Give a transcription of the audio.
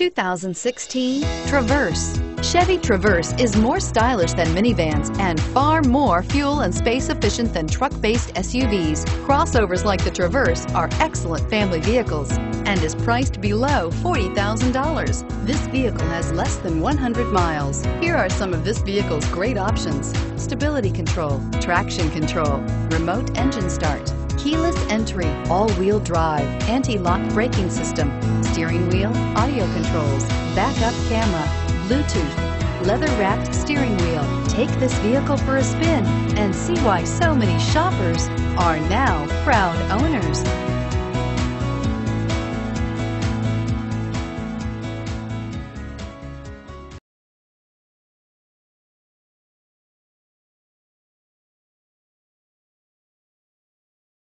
2016 Traverse. Chevy Traverse is more stylish than minivans and far more fuel and space efficient than truck-based SUVs. Crossovers like the Traverse are excellent family vehicles and is priced below $40,000. This vehicle has less than 100 miles. Here are some of this vehicle's great options: stability control, traction control, remote engine start, keyless entry, all-wheel drive, anti-lock braking system, steering wheel audio controls, backup camera, Bluetooth, leather-wrapped steering wheel. Take this vehicle for a spin and see why so many shoppers are now proud owners.